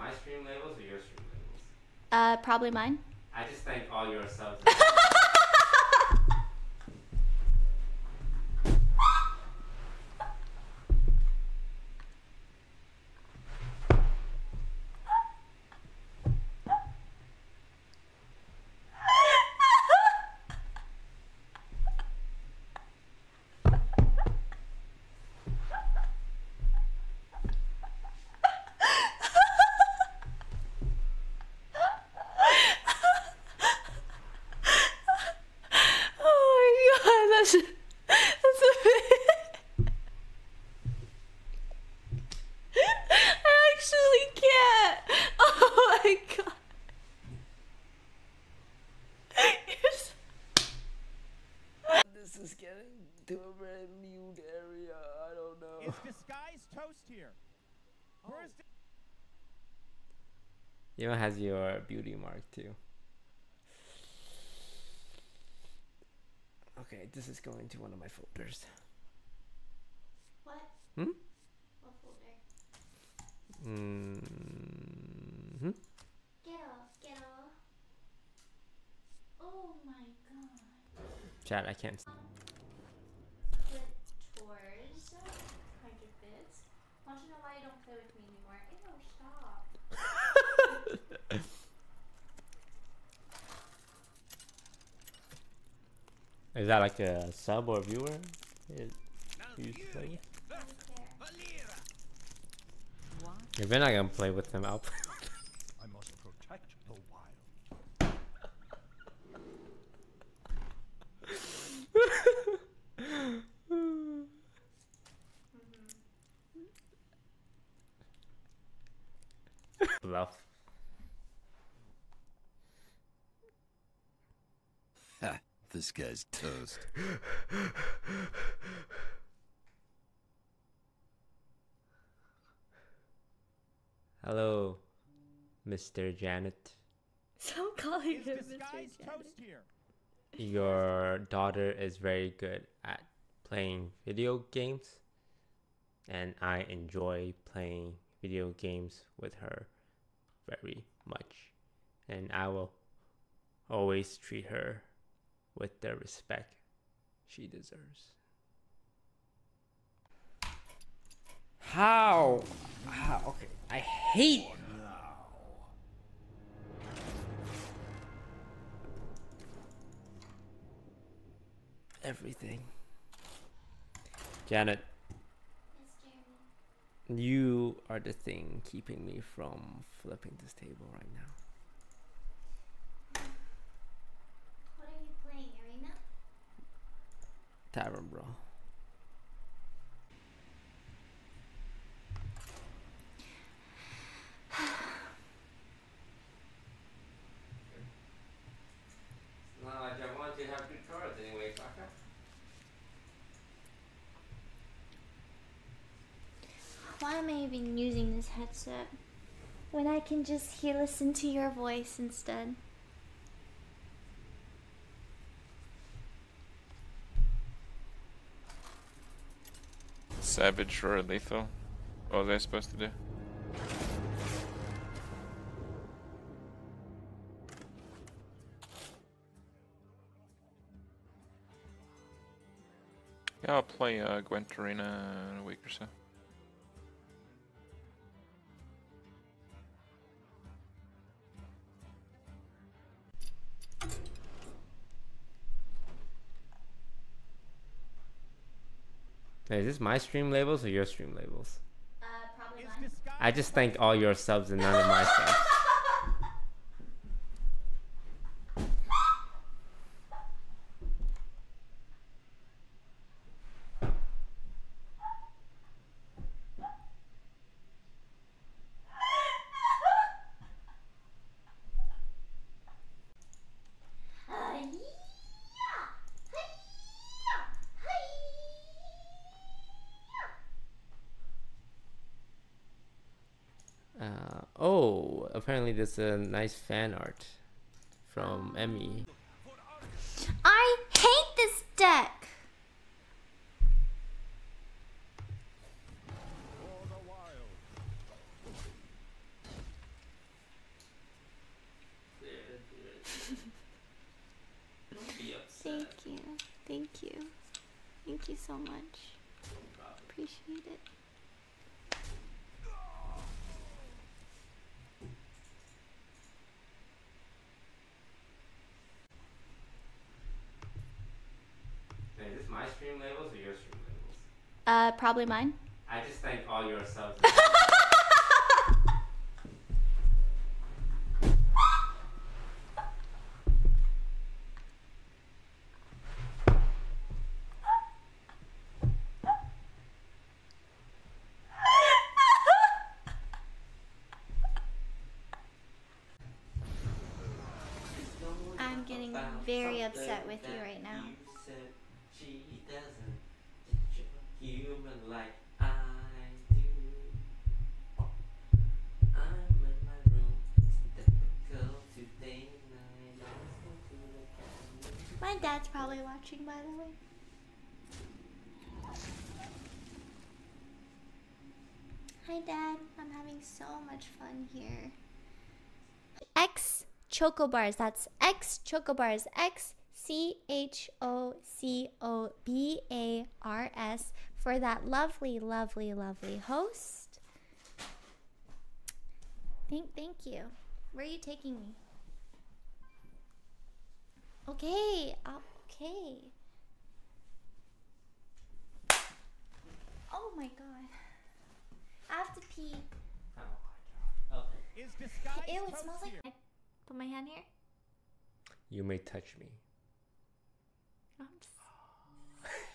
my stream labels or your stream labels? Probably mine. I just thank all your subs. You know, it has your beauty mark too. Okay, this is going to one of my folders. What? Hmm? What folder? Mm-hmm. Get off. Oh my god. Chat, I can't. Tours, 100 bits. Want to know why you don't play with me anymore? I know, stop. Is that like a sub or a viewer? If you're not gonna play with them, I'll play with them. I must protect the wild. Bluff. Ha, this guy's toast. Hello, Mr. Janet. Stop calling him Mr. Janet. Your daughter is very good at playing video games, and I enjoy playing video games with her very much, and I will always treat her with the respect she deserves. How? Okay, I hate. Everything. Janet. You are the thing keeping me from flipping this table right now. What are you playing, Arena? Tavern Brawl. It's not like I want you to have good cards anyway, Saka. Why am I even using this headset when I can just listen to your voice instead? Savage or lethal? What are they supposed to do? Yeah, I'll play Gwent Arena in a week or so. Is this my stream labels or your stream labels? Probably mine. I just thank all your subs and none of my subs. Apparently there's a nice fan art from Emmy. I hate this deck! you so much. Appreciate it. Is this my stream labels or your stream labels? Probably mine. I just thank all your subs. I'm getting very upset with you right now. She doesn't picture human like I do. I'm in my room. It's difficult to think. My dad's probably watching, by the way. Hi, Dad. I'm having so much fun here. X Choco Bars. That's X Choco Bars. X CHOCOBARS for that lovely, lovely, lovely host. Thank you. Where are you taking me? Okay, okay. Oh my god. I have to pee. Oh my god. Okay. Ew, it smells like... I put my hand here. You may touch me. I'm just... like that.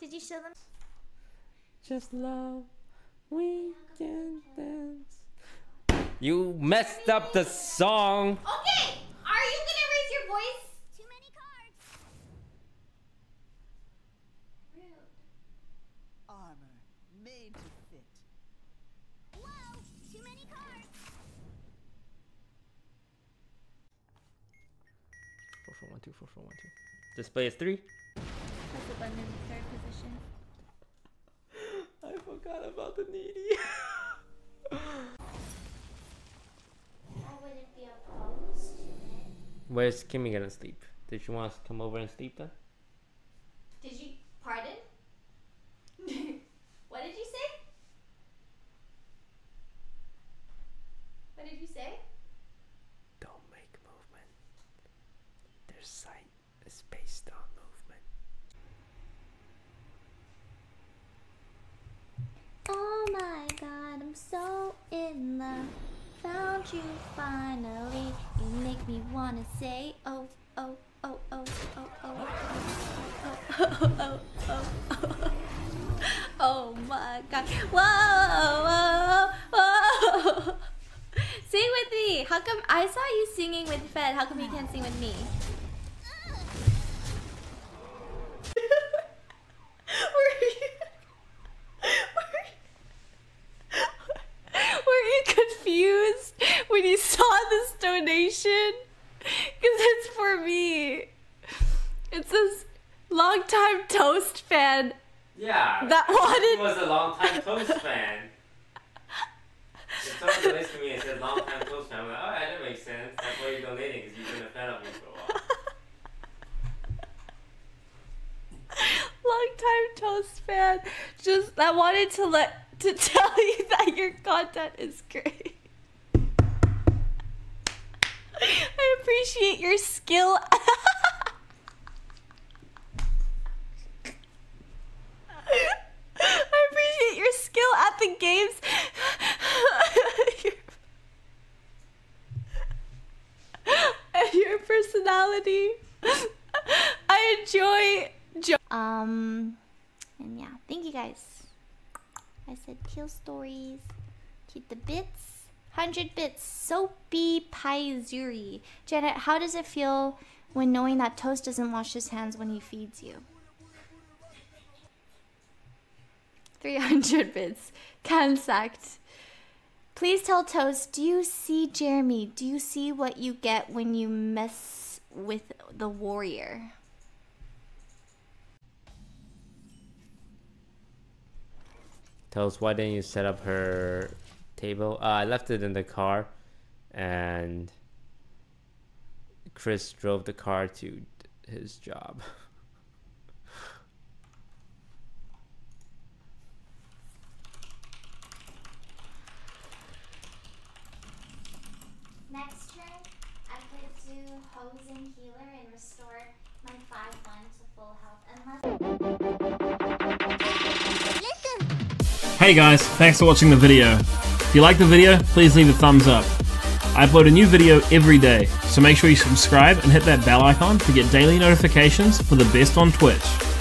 Did you show them? Just love, we can dance. You messed up the song. Okay, are you gonna raise your voice? Too many cards. Rude. Armor made to fit. Whoa, too many cards. One, two, four, four, one, two. Display is 3. Press the button in the 3rd position. I forgot about the needy. I wouldn't be opposed to it. Where's Kimmy gonna sleep? Did you want us to come over and sleep then? Did you? Pardon? What did you say? What did you say? Sight is based on movement. Oh my god, I'm so in love. Found you finally. You make me wanna say oh oh oh oh oh oh oh oh oh oh. Oh my god. Whoa whoa whoa. Sing with me. How come I saw you singing with Fed? How come you can't sing with me? Were you confused when you saw this donation? Because it's for me. It says longtime Toast fan. Yeah. That wanted. He was a longtime Toast fan. If someone relates to me and says longtime Toast fan, I'm like, alright, that makes sense. That's why you're donating, because you've been a fan of me for a while. Longtime Toast fan, just I wanted to tell you that your content is great. I appreciate your skill. I appreciate your skill at the games. your personality. I enjoy. And yeah, thank you guys. I said Teal Stories, keep the bits, 100 bits, Soapy Paizuri. Janet, how does it feel when knowing that Toast doesn't wash his hands when he feeds you? 300 bits, Cansacked. Please tell Toast, do you see Jeremy? Do you see what you get when you mess with the warrior? Toast, why didn't you set up her table? I left it in the car, and Chris drove the car to his job. yesterday, I could do Hose and Healer and restore my 5-1 to full health. Unless... Hey guys, thanks for watching the video. If you like the video, please leave a thumbs up. I upload a new video every day, so make sure you subscribe and hit that bell icon to get daily notifications for the best on Twitch.